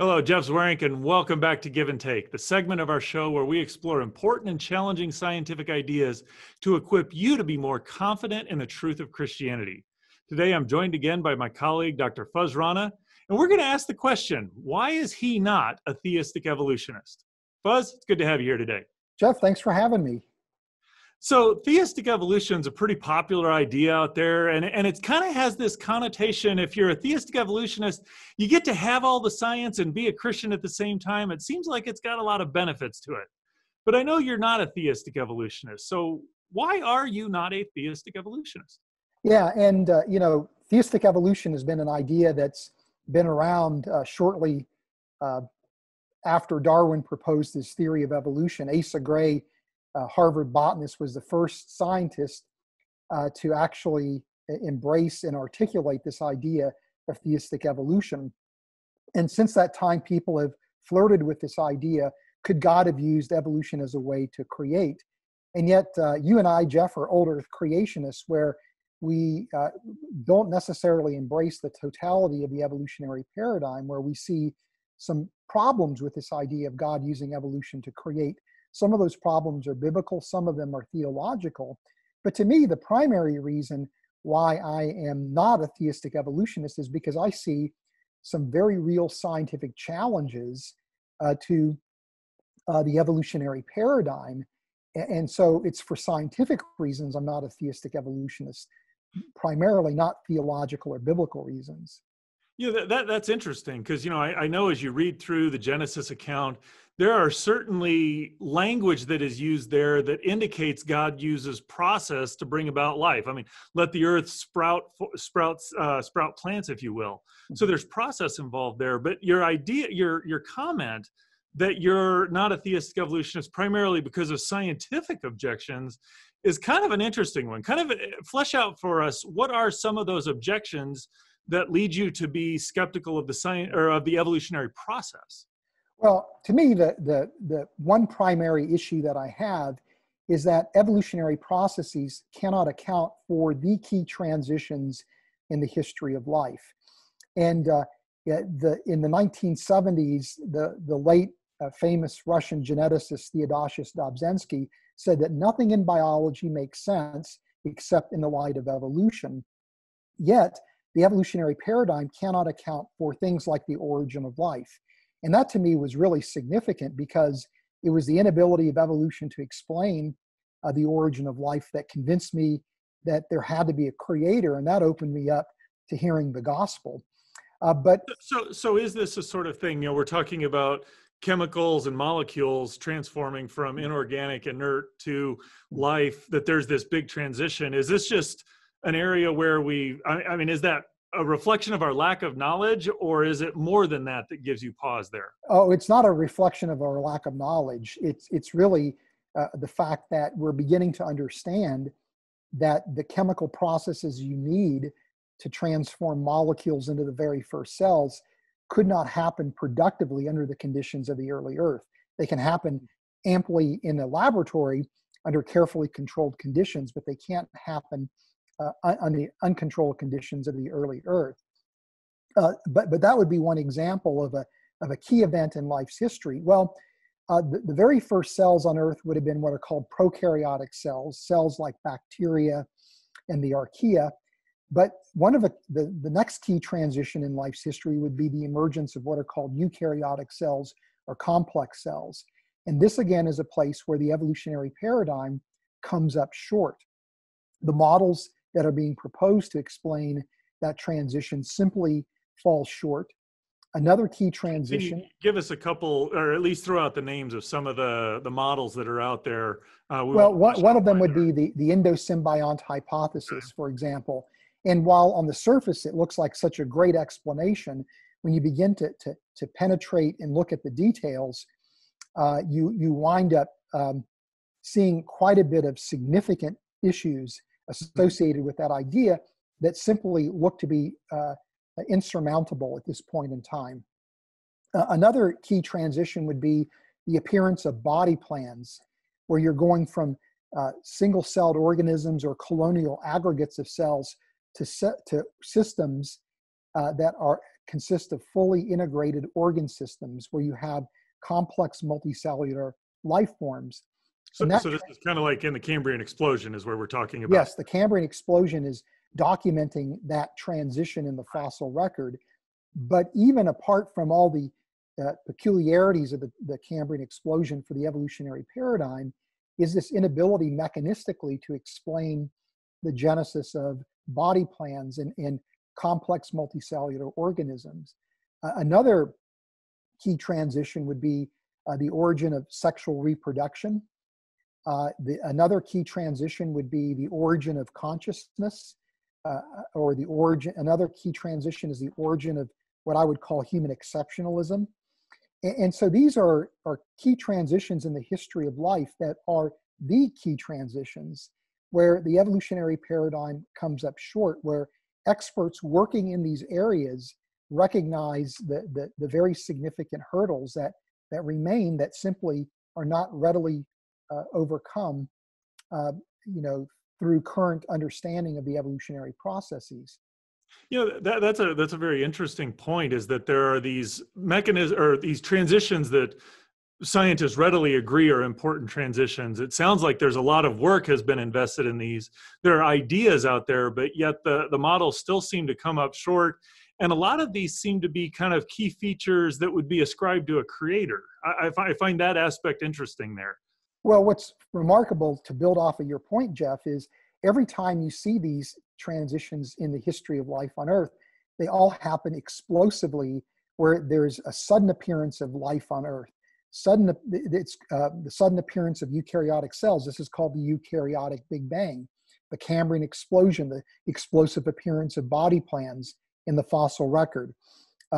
Hello, Jeff Zweerink, and welcome back to Give and Take, the segment of our show where we explore important and challenging scientific ideas to equip you to be more confident in the truth of Christianity. Today, I'm joined again by my colleague, Dr. Fuz Rana, and we're going to ask the question, why is he not a theistic evolutionist? Fuz, it's good to have you here today. Jeff, thanks for having me. So theistic evolution is a pretty popular idea out there, and it kind of has this connotation. If you're a theistic evolutionist, you get to have all the science and be a Christian at the same time. It seems like it's got a lot of benefits to it. But I know you're not a theistic evolutionist. So why are you not a theistic evolutionist? Yeah, and you know, theistic evolution has been an idea that's been around shortly after Darwin proposed his theory of evolution. Asa Gray, Harvard botanist, was the first scientist to actually embrace and articulate this idea of theistic evolution. And since that time, people have flirted with this idea: could God have used evolution as a way to create? And yet you and I, Jeff, are old earth creationists, where we don't necessarily embrace the totality of the evolutionary paradigm, where we see some problems with this idea of God using evolution to create. Some of those problems are biblical, some of them are theological. But to me, the primary reason why I am not a theistic evolutionist is because I see some very real scientific challenges to the evolutionary paradigm. And so it's for scientific reasons I'm not a theistic evolutionist, primarily, not theological or biblical reasons. Yeah, that's interesting, because, you know, I know as you read through the Genesis account, there are certainly language that is used there that indicates God uses process to bring about life. I mean, let the earth sprout plants, if you will. So there's process involved there. But your idea, your comment that you're not a theistic evolutionist primarily because of scientific objections is kind of an interesting one. Kind of flesh out for us, what are some of those objections that lead you to be skeptical of the science or of the evolutionary process? Well, to me, the one primary issue that I have is that evolutionary processes cannot account for the key transitions in the history of life. And in the 1970s, the late famous Russian geneticist Theodosius Dobzhansky said that nothing in biology makes sense except in the light of evolution. Yet, the evolutionary paradigm cannot account for things like the origin of life. And that to me was really significant, because it was the inability of evolution to explain the origin of life that convinced me that there had to be a creator, and that opened me up to hearing the gospel. So is this a sort of thing, you know, we're talking about chemicals and molecules transforming from inorganic, inert to life, that there's this big transition. Is this just an area where I mean, is that a reflection of our lack of knowledge, or is it more than that that gives you pause there? Oh, it's not a reflection of our lack of knowledge. It's really the fact that we're beginning to understand that the chemical processes you need to transform molecules into the very first cells could not happen productively under the conditions of the early Earth. They can happen amply in the laboratory under carefully controlled conditions, but they can't happen on the uncontrolled conditions of the early Earth. But that would be one example of a key event in life's history. Well, the very first cells on Earth would have been what are called prokaryotic cells, cells like bacteria and the archaea. But one of the next key transition in life's history would be the emergence of what are called eukaryotic cells, or complex cells. And this, again, is a place where the evolutionary paradigm comes up short. The models that are being proposed to explain that transition simply falls short. Another key transition. Can you give us a couple, or at least throw out the names of some of the models that are out there? Well, one of them would be the endosymbiont hypothesis, for example. And while on the surface it looks like such a great explanation, when you begin to penetrate and look at the details, you wind up seeing quite a bit of significant issues associated with that idea that simply look to be insurmountable at this point in time. Another key transition would be the appearance of body plans, where you're going from single-celled organisms or colonial aggregates of cells to systems that consist of fully integrated organ systems where you have complex multicellular life forms. So this is kind of like in the Cambrian explosion is where we're talking about. Yes, the Cambrian explosion is documenting that transition in the fossil record. But even apart from all the peculiarities of the Cambrian explosion for the evolutionary paradigm, is this inability mechanistically to explain the genesis of body plans and complex multicellular organisms. Another key transition would be the origin of sexual reproduction. Another key transition would be the origin of consciousness, or the origin. Another key transition is the origin of what I would call human exceptionalism. And so these are key transitions in the history of life that are the key transitions where the evolutionary paradigm comes up short, where experts working in these areas recognize the very significant hurdles that remain that simply are not readily overcome, through current understanding of the evolutionary processes. You know, that's a very interesting point, is that there are these mechanisms or these transitions that scientists readily agree are important transitions. It sounds like there's a lot of work has been invested in these. There are ideas out there, but yet the models still seem to come up short. And a lot of these seem to be kind of key features that would be ascribed to a creator. I find that aspect interesting there. Well, what's remarkable, to build off of your point, Jeff, is every time you see these transitions in the history of life on Earth, they all happen explosively, where there's a sudden appearance of life on Earth. The sudden appearance of eukaryotic cells. This is called the eukaryotic Big Bang. The Cambrian explosion, the explosive appearance of body plans in the fossil record.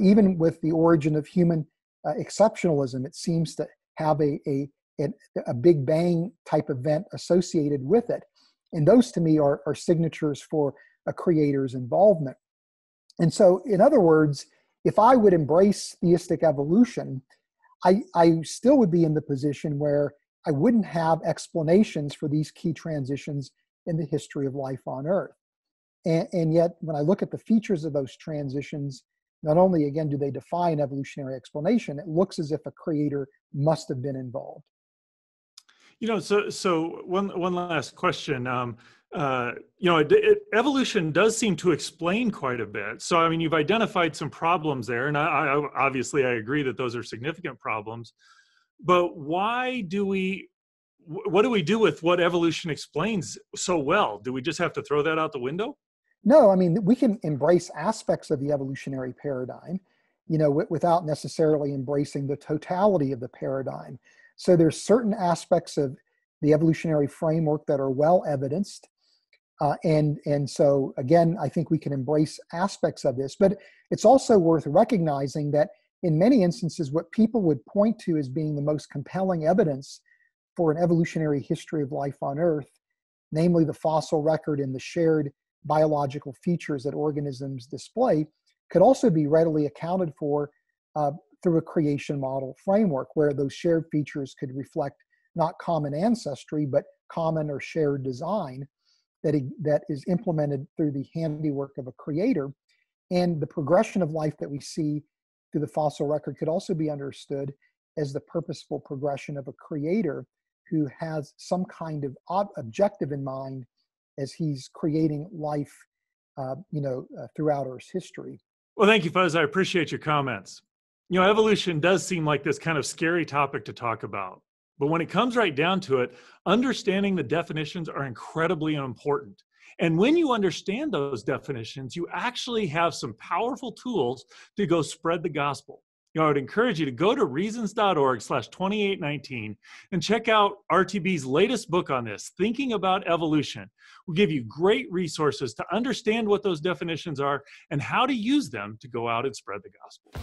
Even with the origin of human exceptionalism, it seems to have a Big Bang type event associated with it. And those, to me, are signatures for a creator's involvement. And so, in other words, if I would embrace theistic evolution, I still would be in the position where I wouldn't have explanations for these key transitions in the history of life on Earth. And yet, when I look at the features of those transitions, not only, again, do they defy an evolutionary explanation, it looks as if a creator must have been involved. You know, so one last question. Evolution does seem to explain quite a bit. So, I mean, you've identified some problems there, and I obviously I agree that those are significant problems. But what do we do with what evolution explains so well? Do we just have to throw that out the window? No, I mean, we can embrace aspects of the evolutionary paradigm, without necessarily embracing the totality of the paradigm. So there's certain aspects of the evolutionary framework that are well evidenced. And so, again, I think we can embrace aspects of this. But it's also worth recognizing that in many instances, what people would point to as being the most compelling evidence for an evolutionary history of life on Earth, namely the fossil record and the shared biological features that organisms display, could also be readily accounted for through a creation model framework where those shared features could reflect not common ancestry, but common or shared design that is implemented through the handiwork of a creator. And the progression of life that we see through the fossil record could also be understood as the purposeful progression of a creator who has some kind of objective in mind as he's creating life, throughout Earth's history. Well, thank you, Fuz. I appreciate your comments. You know, evolution does seem like this kind of scary topic to talk about, but when it comes right down to it, understanding the definitions are incredibly important. And when you understand those definitions, you actually have some powerful tools to go spread the gospel. You know, I would encourage you to go to reasons.org/2819 and check out RTB's latest book on this, Thinking About Evolution. We'll give you great resources to understand what those definitions are and how to use them to go out and spread the gospel.